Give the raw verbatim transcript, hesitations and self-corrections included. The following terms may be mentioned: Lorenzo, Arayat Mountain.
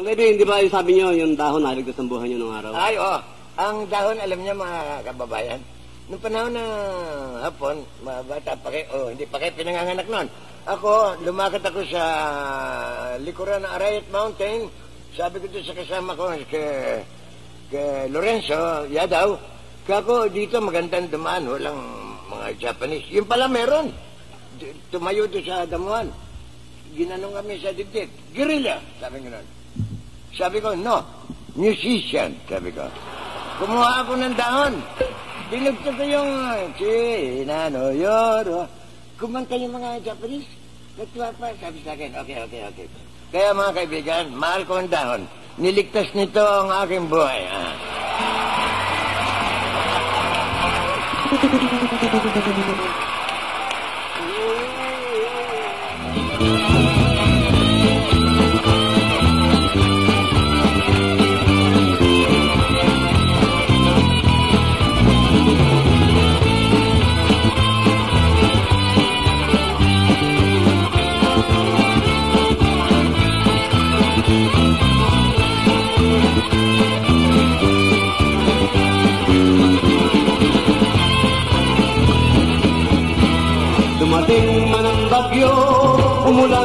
Ngayon, hindi ba sabi niyo yung dahon halig na sambuhan niyo nung araw? Ay, oo. Ang dahon, alam niya mga kababayan, nung panahon na hapon, mga bata pa kayo, oh, hindi pa kayo pinanganganak noon. Ako, lumakad ako sa likuran ng Arayat Mountain. Sabi ko doon sa kasama ko, kay, kay Lorenzo, Yadaw, kako dito magandang dumaan, walang mga Japanese. Yung pala meron. Tumayo doon sa damuhan. Ginanong kami sa dibdib. Guerrilla, sabi ko noon. Sabi ko, no, musician, sabi ko. Kumuha ako ng dahon. Dinugtog ko yung Chinano Yoro. Kumanta yung mga Japanese. Natuwa pa, sabi sa akin, okay, okay, okay. Kaya mga kaibigan, mahal ko ang dahon. Niligtas nito ang aking buhay. Ah. Dumating man ang bagyo, umula